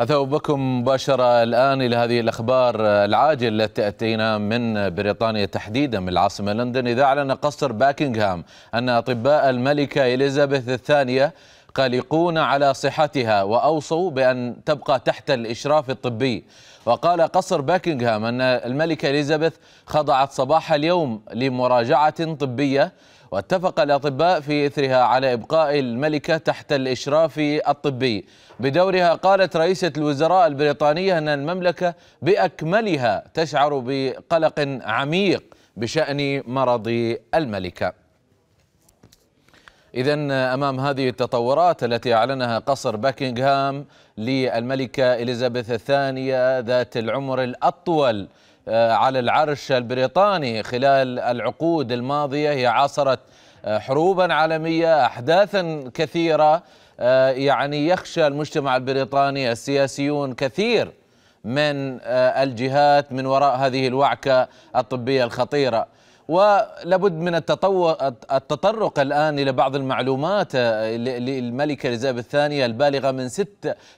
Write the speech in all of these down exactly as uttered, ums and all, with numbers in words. أثاب بكم مباشرة الآن إلى هذه الأخبار العاجلة التي تأتينا من بريطانيا تحديدا من العاصمة لندن، إذ أعلن قصر باكنغهام أن أطباء الملكة إليزابيث الثانية قلقون على صحتها وأوصوا بأن تبقى تحت الإشراف الطبي. وقال قصر باكنغهام أن الملكة إليزابيث خضعت صباح اليوم لمراجعة طبية، واتفق الأطباء في إثرها على إبقاء الملكة تحت الإشراف الطبي. بدورها قالت رئيسة الوزراء البريطانية أن المملكة بأكملها تشعر بقلق عميق بشأن مرض الملكة. إذن أمام هذه التطورات التي أعلنها قصر باكنغهام للملكة إليزابيث الثانية ذات العمر الأطول على العرش البريطاني خلال العقود الماضية، هي عاصرت حروبا عالمية، أحداثا كثيرة، يعني يخشى المجتمع البريطاني السياسيون كثير من الجهات من وراء هذه الوعكة الطبية الخطيرة. ولابد من التطرق الآن إلى بعض المعلومات للملكة إليزابيث الثانية البالغة من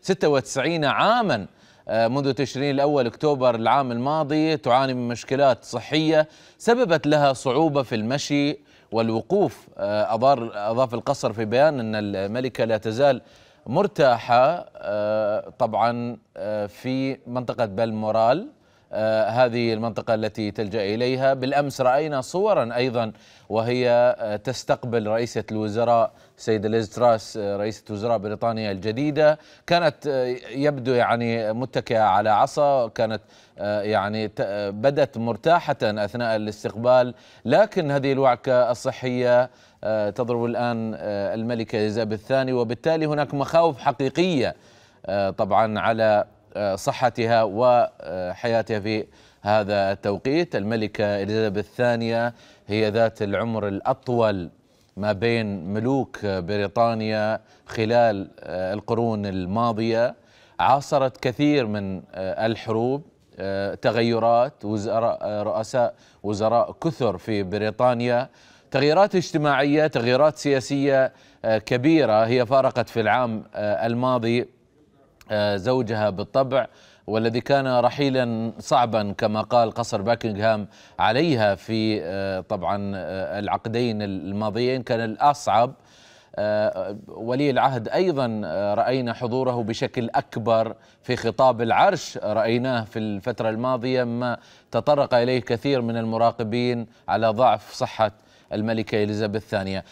ستة وتسعين عاما منذ تشرين الأول أكتوبر العام الماضي. تعاني من مشكلات صحية سببت لها صعوبة في المشي والوقوف. أضاف القصر في بيان أن الملكة لا تزال مرتاحة طبعا في منطقة بالمورال، هذه المنطقة التي تلجأ إليها. بالأمس رأينا صورا أيضا وهي تستقبل رئيسة الوزراء السيدة ليز تراس، رئيسة وزراء بريطانيا الجديدة. كانت يبدو يعني متكئة على عصا، كانت يعني بدت مرتاحة أثناء الاستقبال، لكن هذه الوعكة الصحية تضرب الآن الملكة إليزابيث الثانية، وبالتالي هناك مخاوف حقيقية طبعا على صحتها وحياتها في هذا التوقيت. الملكة إليزابيث الثانية هي ذات العمر الأطول ما بين ملوك بريطانيا خلال القرون الماضية، عاصرت كثير من الحروب، تغيرات، وزراء رؤساء وزراء كثر في بريطانيا، تغييرات اجتماعية، تغييرات سياسية كبيرة. هي فارقت في العام الماضي زوجها بالطبع، والذي كان رحيلا صعبا كما قال قصر باكنغهام عليها في طبعا العقدين الماضيين، كان الأصعب. ولي العهد أيضا رأينا حضوره بشكل أكبر في خطاب العرش، رأيناه في الفترة الماضية، ما تطرق إليه كثير من المراقبين على ضعف صحة الملكة إليزابيث الثانية.